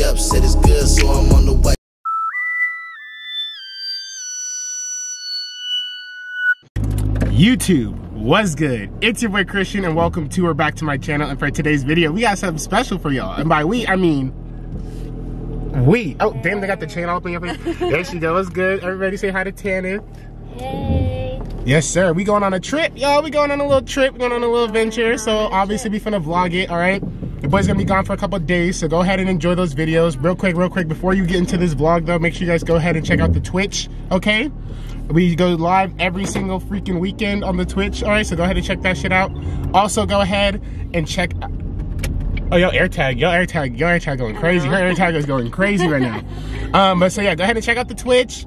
Yup, said it's good, so I'm on the way. YouTube, what's good? It's your boy Christian, and welcome to or back to my channel. And for today's video, we got something special for y'all. And by we, I mean we. Oh, damn, they got the channel open. There she goes. What's good? Everybody say hi to Tanner. Hey. Yes, sir. We going on a trip, y'all. We going on a little trip. We going on a little adventure. So obviously, we finna vlog it. All right. The boy's gonna be gone for a couple of days, so go ahead and enjoy those videos. Real quick, before you get into this vlog though, make sure you guys go ahead and check out the Twitch, okay? We go live every single freaking weekend on the Twitch, all right? So go ahead and check that shit out. Also, go ahead and check... Oh, yo, AirTag going crazy. Her AirTag is going crazy right now. But so yeah, go ahead and check out the Twitch.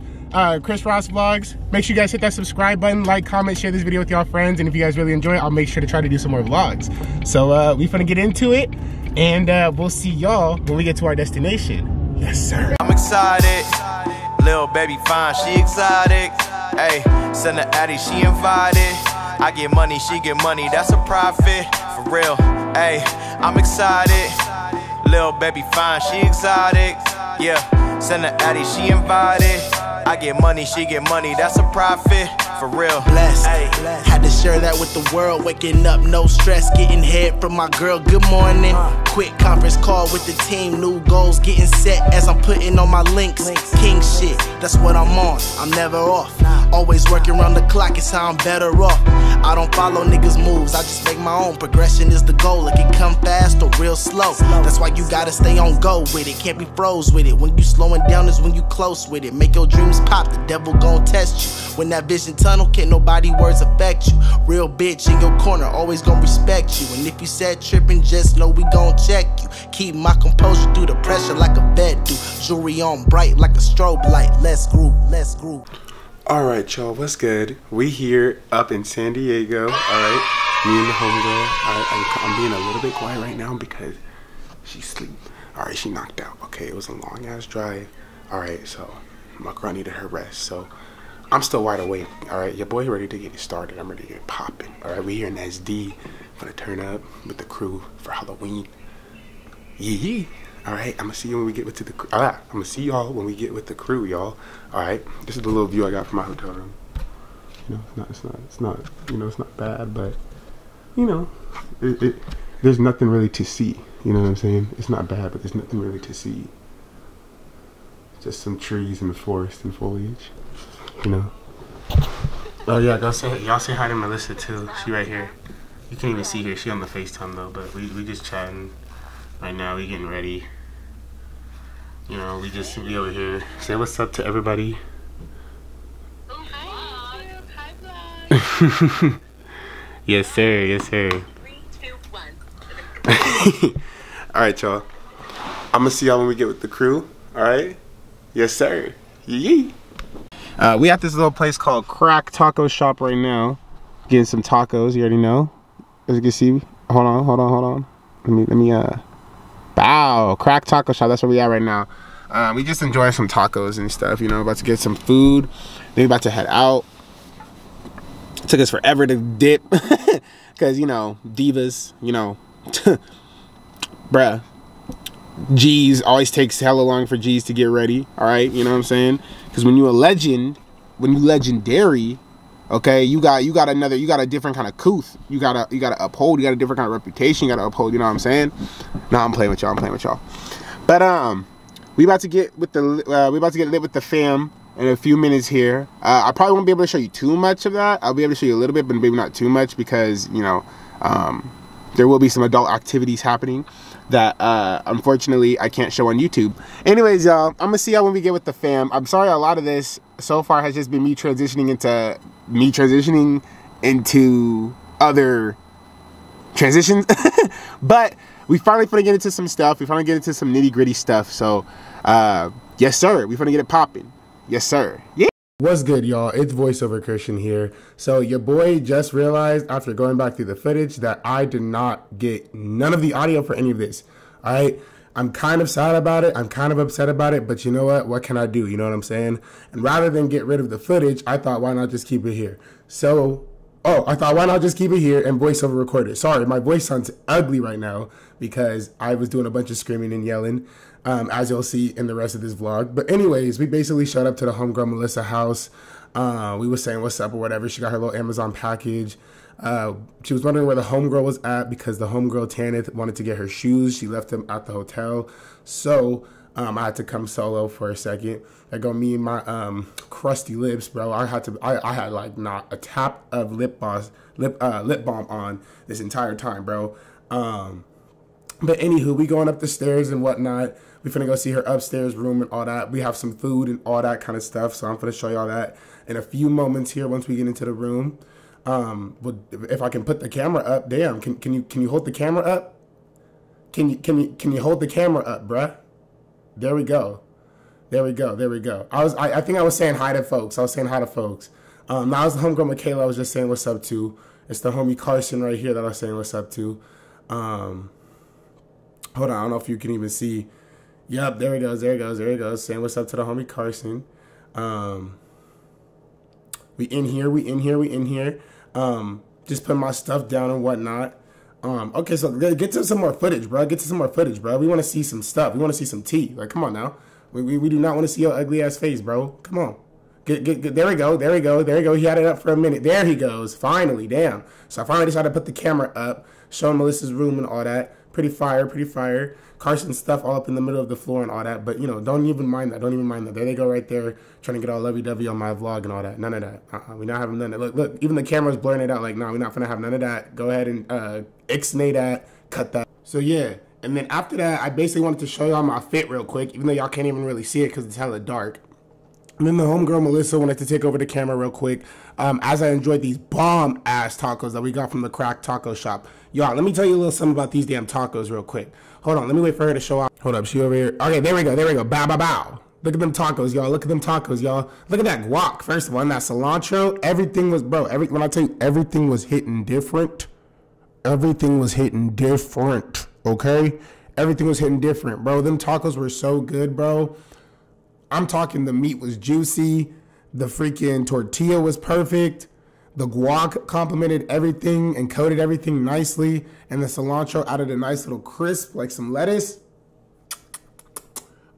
Chris Rossvlogs. Make sure you guys hit that subscribe button, like, comment, share this video with y'all friends, and if you guys really enjoy it, I'll make sure to try to do some more vlogs. So we finna get into it, and we'll see y'all when we get to our destination. Yes, sir. I'm excited. Lil baby fine, she exotic. Hey, send her Addy, she invited. I get money, she get money, that's a profit. For real, hey, I'm excited. Lil baby fine, she exotic. Yeah, send her Addy, she invited. I get money, she get money, that's a profit, for real. Blessed, ay. Had to share that with the world, waking up, no stress, getting head from my girl, good morning. Quick conference call with the team, new goals getting set as I'm putting on my links. King shit, that's what I'm on, I'm never off. Always working around the clock, it's how I'm better off. I don't follow niggas' moves, I just make my own. Progression is the goal, it can come fast or real slow. That's why you gotta stay on go with it, can't be froze with it. When you slowing down is when you close with it. Make your dreams pop, the devil gon' test you. When that vision tunnel, can't nobody words affect you. Real bitch in your corner, always gon' respect you. And if you said trippin', just know we gon' check you. Keep my composure through the pressure like a vet do. Jewelry on bright like a strobe light. Let's group, let's group. Alright y'all, what's good? We here up in San Diego, alright? Me and the homegirl. I'm being a little bit quiet right now because she's asleep. Alright, she knocked out. Okay, it was a long ass drive. Alright, so my girl needed her rest, so I'm still wide awake. All right, your boy ready to get it started. I'm ready to get popping. All right, we here in SD. I'm gonna turn up with the crew for Halloween. Yeah. All right, I'm gonna see you when we get to the crew. All right, I'm gonna see y'all when we get with the crew, y'all. All right, this is the little view I got from my hotel room. You know, it's not bad, but you know, there's nothing really to see. You know what I'm saying? It's not bad, but there's nothing really to see. Just some trees in the forest and foliage, you know. Oh yeah, y'all say hi to Melissa too. She right here. You can't even see her. She on the FaceTime though. But we just chatting right now. We getting ready. You know, we over here. Say what's up to everybody. Oh, hi. Yes sir. Yes sir. 3, 2, 1. All right, y'all. I'm gonna see y'all when we get with the crew. All right. Yes, sir. Yee. We at this little place called Crack Taco Shop right now. Getting some tacos, you already know. As you can see, hold on. Let me bow. Crack Taco Shop, that's where we at right now. We just enjoying some tacos and stuff, you know, about to get some food. Then we about to head out. It took us forever to dip. Because, you know, divas, you know. Bruh. G's always takes hella long for G's to get ready, all right? You know what I'm saying? Because when you a legend, when you legendary, okay, you got a different kind of couth. You gotta uphold. You got a different kind of reputation. You gotta uphold. You know what I'm saying? Nah, I'm playing with y'all. But we about to get with the lit with the fam in a few minutes here. I probably won't be able to show you too much of that. I'll be able to show you a little bit, but maybe not too much because you know there will be some adult activities happening that unfortunately I can't show on YouTube. Anyways, y'all, I'm gonna see y'all when we get with the fam. I'm sorry a lot of this so far has just been me transitioning into other transitions. But we finally finna get into some stuff. We finally get into some nitty gritty stuff. So yes sir, we finna get it popping. Yes sir. Yeah. What's good, y'all? It's VoiceOver Christian here. So your boy just realized after going back through the footage that I did not get none of the audio for any of this. All right. I'm kind of sad about it. I'm kind of upset about it. But you know what? What can I do? You know what I'm saying? And rather than get rid of the footage, I thought, why not just keep it here? So Oh, I thought, why not just keep it here and voiceover record it? Sorry, my voice sounds ugly right now because I was doing a bunch of screaming and yelling, as you'll see in the rest of this vlog. But anyways, we basically showed up to the homegirl Melissa house. We were saying what's up or whatever. She got her little Amazon package. She was wondering where the homegirl was at because the homegirl Tanith wanted to get her shoes. She left them at the hotel. So I had to come solo for a second. There go me and my crusty lips, bro. I had like not a tap of lip balm on this entire time, bro. But anywho, we going up the stairs and whatnot. We finna go see her upstairs room and all that. We have some food and all that kind of stuff. So I'm finna show y'all that in a few moments here once we get into the room. If I can put the camera up, damn, can you hold the camera up? Can you hold the camera up, bruh? There we go. There we go. There we go. I think I was saying hi to folks. I was saying hi to folks. That was the homegirl Michaela I was just saying what's up to. It's the homie Carson right here that I was saying what's up to. Hold on. I don't know if you can even see. Yep. There he goes. There he goes. There he goes. Saying what's up to the homie Carson. We in here. We in here. We in here. Just put my stuff down and whatnot. Okay, so get to some more footage, bro. Get to some more footage, bro. We want to see some stuff. We want to see some tea. Like, come on now. We do not want to see your ugly ass face, bro. Come on. Get. There we go. There we go. There we go. He had it up for a minute. There he goes. Finally, damn. So I finally decided to put the camera up, showing Melissa's room and all that. Pretty fire. Pretty fire. Carson's stuff all up in the middle of the floor and all that. But you know, don't even mind that. Don't even mind that. There they go right there, trying to get all lovey-dovey on my vlog and all that. None of that. We're not having none of that. Look. Even the camera's blurring it out. Like, nah, we're not gonna have none of that. Go ahead and ixnay that. Cut that. So yeah. And then after that, I basically wanted to show y'all my fit real quick, even though y'all can't even really see it because it's hella dark. And then the homegirl Melissa wanted to take over the camera real quick, as I enjoyed these bomb ass tacos that we got from the Crack Taco Shop. Y'all, let me tell you a little something about these damn tacos real quick. Hold on, let me wait for her to show up. Hold up, she over here. Okay, there we go, there we go. Bow, bow, bow. Look at them tacos, y'all. Look at them tacos, y'all. Look at that guac, first of all, and that cilantro. Everything was, bro, when I tell you, everything was hitting different. Everything was hitting different, okay? Everything was hitting different, bro. Them tacos were so good, bro. I'm talking the meat was juicy. The freaking tortilla was perfect. The guac complemented everything and coated everything nicely. And the cilantro added a nice little crisp, like some lettuce.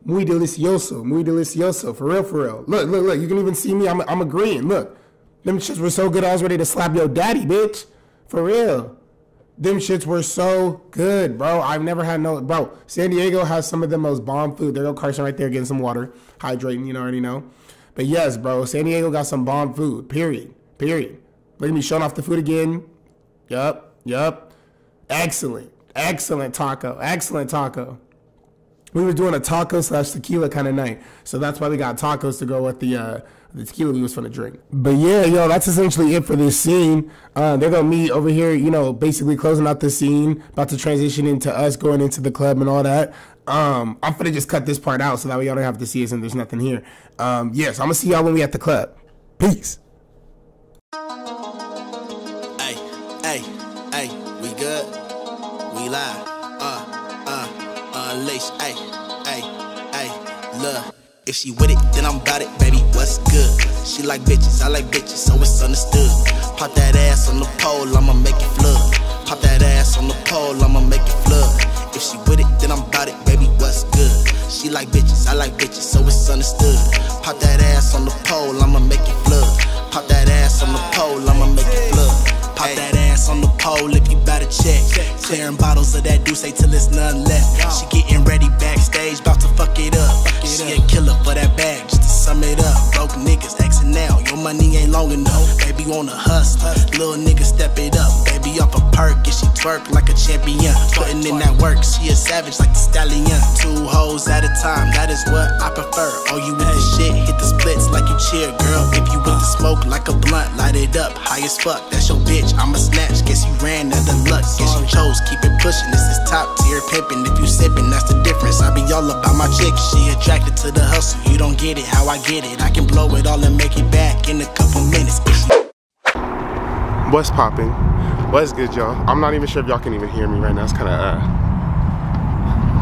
Muy delicioso. Muy delicioso. For real, for real. Look, look, look. You can even see me. I'm agreeing. Look. Them shits were so good, I was ready to slap your daddy, bitch. For real. Them shits were so good, bro. I've never had no... Bro, San Diego has some of the most bomb food. There go Carson right there getting some water. Hydrating, you already know. But yes, bro. San Diego got some bomb food. Period. Period. Look at me showing off the food again. Yup. Yup. Excellent. Excellent taco. Excellent taco. We were doing a taco / tequila kind of night. So that's why we got tacos to go with the tequila we was finna drink. But yeah, yo, that's essentially it for this scene. They're gonna meet over here, you know, basically closing out the scene, about to transition into us going into the club and all that. I'm finna just cut this part out so that way y'all don't have to see us and there's nothing here. Yeah, so I'm gonna see y'all when we at the club. Peace. Hey, hey, hey, we good? We live. Unleash, hey, hey, hey, look. If she with it, then I'm about it, baby, what's good? She like bitches, I like bitches, so it's understood. Pop that ass on the pole, I'ma make it flood. Pop that ass on the pole, I'ma make it flood. If she with it, then I'm about it, baby, what's good? She like bitches, I like bitches, so it's understood. Pop that ass on the pole, I'ma make it flood. Pop that ass on the pole, I'ma make it flood. Pop that ass on the pole if you bout to check. Clearing bottles of that Douce till it's none left. She getting ready backstage, bout to fuck it up. She a killer for that bag, just to sum it up. Broke niggas Xing now, your money ain't long enough. Baby on a hustle, little nigga step it up. Baby off a perk, and she twerk like a champion. Putting in that work, she a savage like the stallion. Two hoes at a time, that is what I prefer. Oh, you with the shit, hit the splits like you cheer, girl. If you with the smoke like a blunt, light it up, high as fuck. That's your bitch. I'ma snatch, guess you ran out of luck. Guess you chose, keep it pushing. This is top tier pimping. If you sipping, that's the difference. I be all about my chick. She attracted to the hustle. You don't get it how I get it. I can blow it all and make it back in a couple minutes. What's popping? What's good, y'all? I'm not even sure if y'all can even hear me right now. It's kind of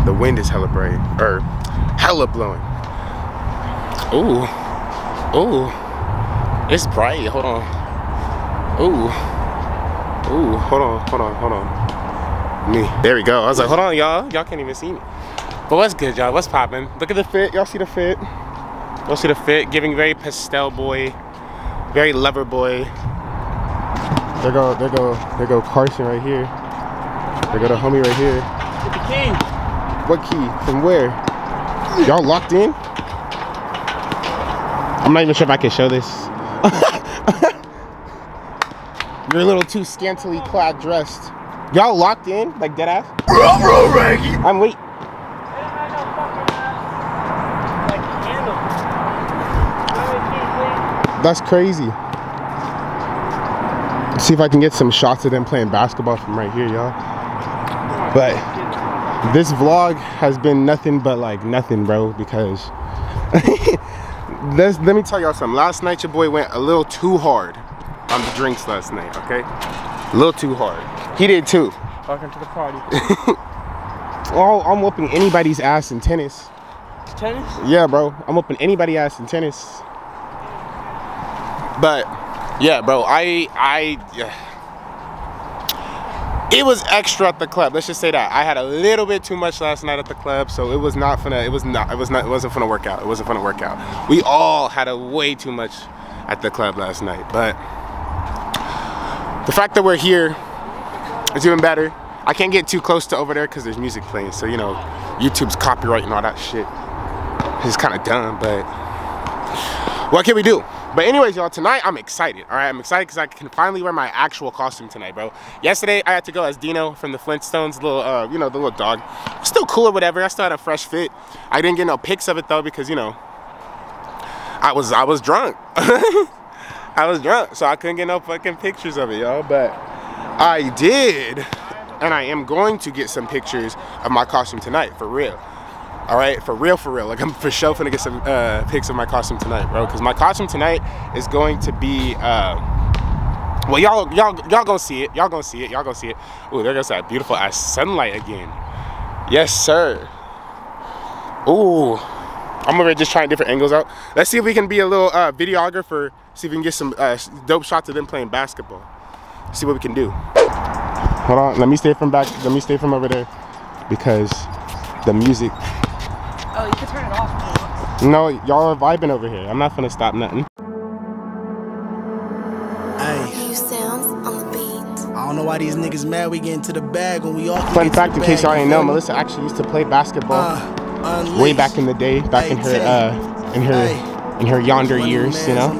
the wind is hella bright or hella blowing. Ooh, ooh, it's bright. Hold on. Ooh. Ooh, hold on. Me. There we go. I was like, hold on, y'all. Y'all can't even see me. But what's good, y'all? What's poppin'? Look at the fit. Y'all see the fit? Y'all see the fit? Giving very pastel boy, very lover boy. There go Carson right here. There go the homie right here. Get the key. What key? From where? Y'all locked in? I'm not even sure if I can show this. You're a little too scantily clad dressed. Y'all locked in? Like dead ass? Bro, Raggy! I'm late. That's crazy. Let's see if I can get some shots of them playing basketball from right here, y'all. But this vlog has been nothing but like nothing, bro, because let me tell y'all something. Last night your boy went a little too hard on the drinks last night, okay? A little too hard. He did too. Welcome to the party. Oh, I'm whooping anybody's ass in tennis. Tennis? Yeah, bro. I'm whooping anybody's ass in tennis. But yeah, bro, it was extra at the club. Let's just say that I had a little bit too much last night at the club, so it was not finna. It wasn't finna work out. It wasn't finna work out. We all had a way too much at the club last night. But the fact that we're here is even better. I can't get too close to over there because there's music playing. So you know, YouTube's copyright and all that shit. It's kind of dumb, but what can we do? But anyways, y'all, tonight I'm excited, all right? I'm excited because I can finally wear my actual costume tonight, bro. Yesterday, I had to go as Dino from the Flintstones, little, you know, the little dog. Still cool or whatever. I still had a fresh fit. I didn't get no pics of it, though, because, you know, I was drunk. I was drunk, so I couldn't get no fucking pictures of it, y'all. But I did, and I am going to get some pictures of my costume tonight, for real. All right, for real. Like, I'm for sure finna get some pics of my costume tonight, bro. Because my costume tonight is going to be, well, y'all gonna see it. Y'all gonna see it. Ooh, there goes that beautiful ass sunlight again. Yes, sir. Ooh, I'm over just trying different angles out. Let's see if we can be a little videographer. See if we can get some dope shots of them playing basketball. See what we can do. Hold on, let me stay from back. Let me stay from over there because the music. Oh, you can turn it off. No, y'all are vibing over here. I'm not gonna stop nothing. Hey. You sounds on the beat. I don't know why these niggas mad we get into the bag when we all. Fun fact, in case y'all ain't know, Melissa actually used to play basketball way back in the day, back in her yonder years, you know,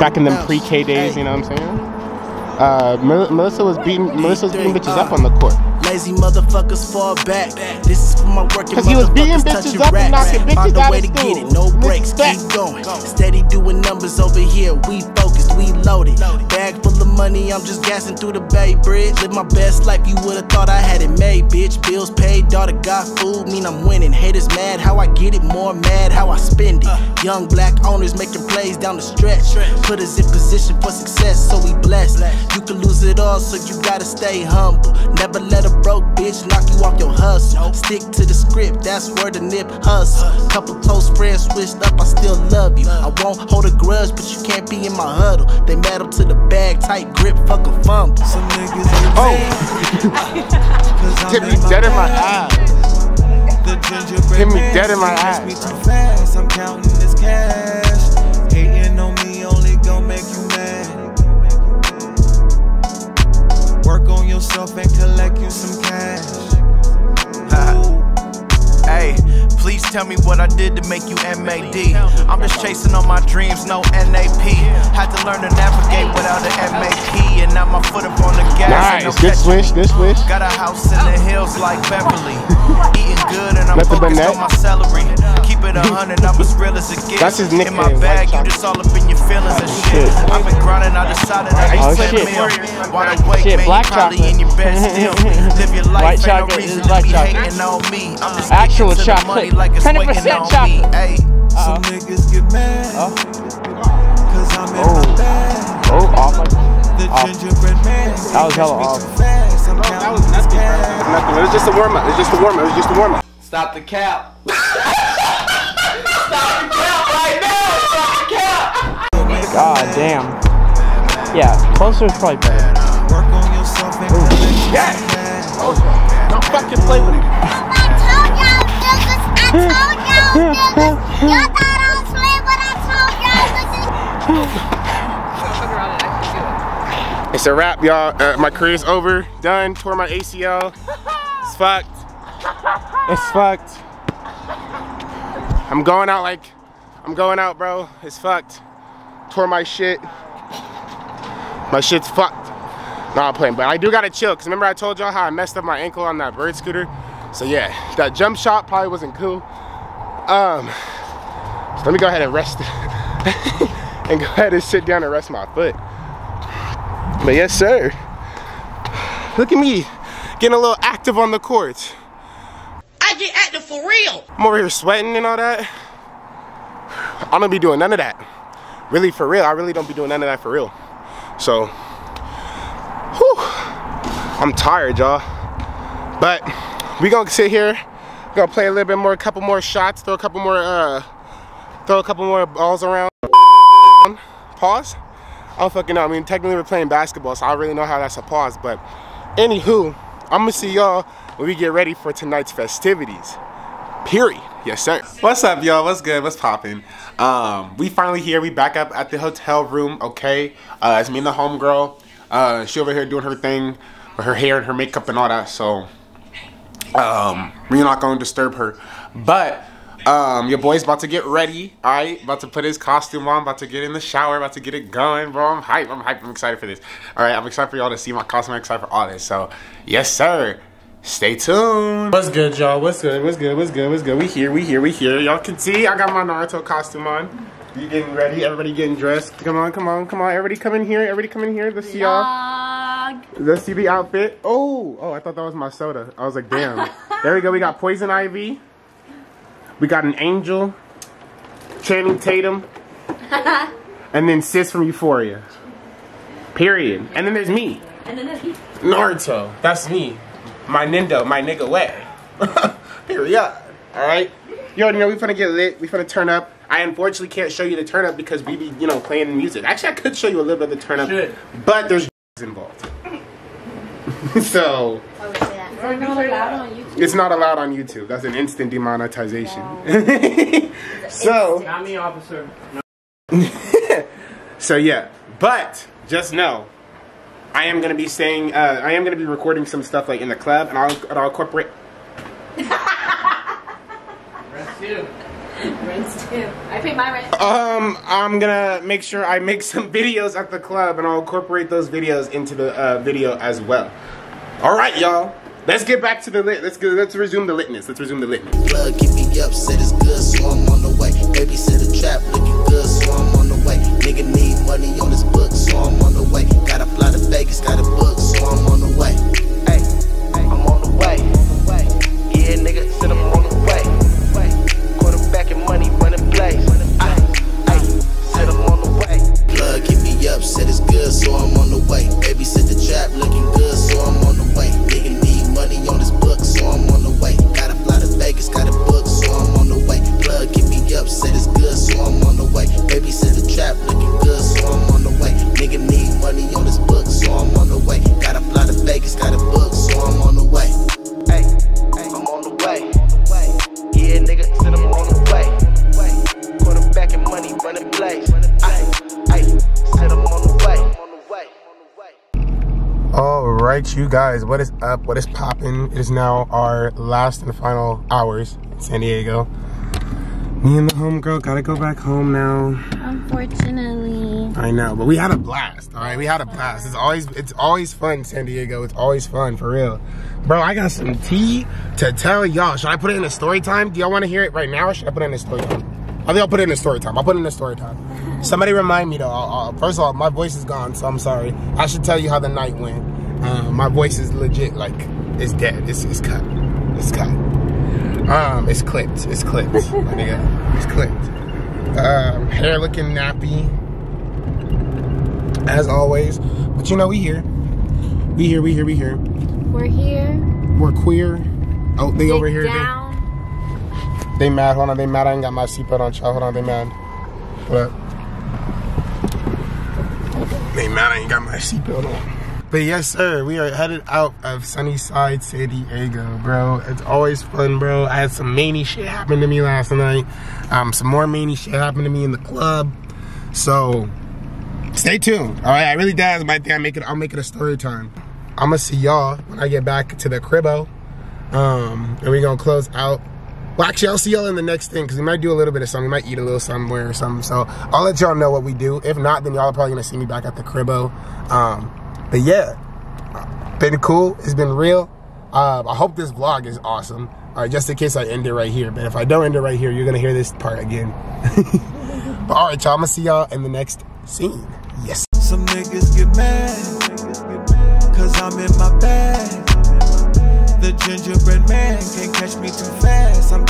back in them pre-K days, you know what I'm saying? Melissa was beating bitches up on the court. Lazy motherfuckers fall back. This is for my working motherfuckers. Cause he was beating bitches up and knocking bitches out of school. No breaks, keep going. Steady doing numbers over here. We focused, we loaded. Bag full of money, I'm just gassing through the Bay Bridge. Live my best life, you would've thought I had it made, bitch. Bills paid, daughter got food, mean I'm winning. Haters mad, how I get it, more mad how I spend it. Young black owners making plays down the stretch. Put us in position for success, so we blessed. You can lose it all, so you gotta stay humble. Never let a broke bitch knock you off your hustle. Stick to the script, that's where the nip hustle. Couple close friends switched up, I still love you. I won't hold a grudge, but you can't be in my huddle. They mad up to the bag, tight grip, fuck a fumble. Some niggas oh, hit me dead in my eyes. Hit me dead in my eyes. I'm counting this cash. Hating on me only gon' make you mad. Work on yourself and collect you some cash. Hey, please tell me what I did to make you MAD. I'm just chasing on my dreams, no NAP. Had to learn to navigate without an MAP. And now my foot up on the gas. Nice, good swish, good swish. Got a house in the hills like Beverly. Eating good and I'm focused on my salary. Keep it 100, I'm as real as it gets. That's his nickname. In my bag, you just all up in your feelings and shit. I've been grinding, I decided I used to play the while I wait, man, you probably in your best still. Live your life, ain't no reason to be hating on me. I'm just actual chocolate, 100% chocolate. Hey, some niggas get mad, cause I'm in my bag. Oh, off. The gingerbread man. That was hella off. That was nothing, bro. Nothing, it was just a warm-up, it was just a warm-up, it was just a warm-up. Stop the cap. Stop the cap right now! Stop the cap! God damn. Yeah, closer is probably better. Yeah. Don't fucking play with it. I told y'all, niggas. Y'all thought I was playing what I told y'all, niggas. It's a wrap, y'all. My career's over. Done. Tore my ACL. It's fucked. It's fucked. I'm going out, bro. It's fucked. Tore my shit. My shit's fucked. No, I'm playing, but I do gotta chill, because remember I told y'all how I messed up my ankle on that bird scooter? So yeah, that jump shot probably wasn't cool. So let me go ahead and rest and go ahead and sit down and rest my foot. But yes, sir. Look at me getting a little active on the court. I get active for real. I'm over here sweating and all that. I don't be doing none of that. Really, for real. I really don't be doing none of that for real. So, whew, I'm tired, y'all. But we gonna sit here, gonna play a little bit more, a couple more shots, throw a couple more balls around. Pause. I don't fucking know. I mean, technically we're playing basketball, so I don't really know how that's a pause. But anywho, I'm gonna see y'all when we get ready for tonight's festivities. Period. Yes, sir. What's up, y'all? What's good? What's poppin'? We finally here. We back up at the hotel room, okay? It's me and the homegirl. She over here doing her thing with her hair and her makeup and all that, so we're not gonna disturb her. But your boy's about to get ready, alright? About to put his costume on, about to get in the shower, about to get it going, bro. I'm hype, I'm hype, I'm excited for this. Alright, I'm excited for y'all to see my costume, I'm excited for all this. So yes, sir. Stay tuned. What's good, y'all? What's good? What's good? What's good? What's good? We here. Y'all can see I got my Naruto costume on. You getting ready? Everybody getting dressed? Come on. Everybody come in here. Let's see y'all. Let's see the outfit. Oh, I thought that was my soda. I was like, damn. There we go. We got Poison Ivy. We got an angel. Channing Tatum. And then Sis from Euphoria. Period. And then there's me. Naruto. That's me. My nindo, my nigga wet. Here we are, all right? You already know we finna get lit, we finna turn up. I unfortunately can't show you the turn up because we be, you know, playing music. Actually, I could show you a little bit of the turn up, but there's involved. So, it's not allowed on YouTube. That's an instant demonetization. Wow. So, I'm the officer. No. So yeah, but just know, I am gonna be recording some stuff like in the club, and I'll incorporate. Rent too. I paid my rent. I'm gonna make sure I make some videos at the club, and I'll incorporate those videos into the video as well. All right, y'all. Let's get back to the lit. Let's resume the litness. Plug, get me up, said it's good, so I'm on the way. Baby said a trap, looking good, so I'm on the way. Nigga need money on his book, so I'm on the way. Gotta fly to Vegas, got a book, so I'm on the way. Hey, I'm on the way. Yeah, nigga, said I'm on the way. Quarterback and money, running plays. Hey, said I'm on the way. Plug, get me up, said it's good, so I'm on the way. Baby said the trap, looking good, so I'm on the way. Nigga need money on his book, so I'm on the way. Gotta fly to Vegas, got a book, so I'm on the way. Plug, get me up, said it's good, so I'm on the way. Baby said the trap, looking good, so I'm on the way. Nigga need money on his book, so I'm on the way. Gotta fly to Vegas, got a book, so I'm on the way. Hey, I'm on the way. Yeah, nigga, said I'm on the way. Quarterback and money, running plays. Hey, said I'm on the way. Alright, you guys, what is up? What is poppin'? It is now our last and final hours in San Diego. Me and the homegirl gotta go back home now. Unfortunately. I know, but we had a blast, alright? We had a blast. It's always fun, San Diego. It's always fun, for real. Bro, I got some tea to tell y'all. Should I put it in a story time? Do y'all wanna hear it right now or should I put it in a story time? I think I'll put it in a story time. I'll put it in a story time. Somebody remind me though. First of all, my voice is gone, so I'm sorry. I should tell you how the night went. My voice is legit, like, it's dead. It's cut. It's cut. It's clipped. My nigga, it's clipped. Hair looking nappy, as always. But you know, we here. We're here. We're queer. Oh, they over here. Down. They mad, hold on, they mad. I ain't got my seatbelt on, child. Hold on, they mad. What up? They mad, I ain't got my seatbelt on. But yes, sir, we are headed out of Sunnyside, San Diego, bro. It's always fun, bro. I had some many shit happen to me last night. Some more many shit happened to me in the club. So, stay tuned, all right? I really doubt my thing. I'll make it a story time. I'm gonna see y'all when I get back to the cribbo. And we're gonna close out. Well, actually, I'll see y'all in the next thing, because we might do a little bit of something. We might eat a little somewhere or something. So, I'll let y'all know what we do. If not, then y'all are probably gonna see me back at the cribbo. But yeah, been cool, it's been real. I hope this vlog is awesome. Alright, just in case I end it right here. But if I don't end it right here, you're gonna hear this part again. But alright, y'all, I'm gonna see y'all in the next scene. Yes. Some niggas get mad, cause I'm in my bag. The gingerbread man can't catch me too fast. I'm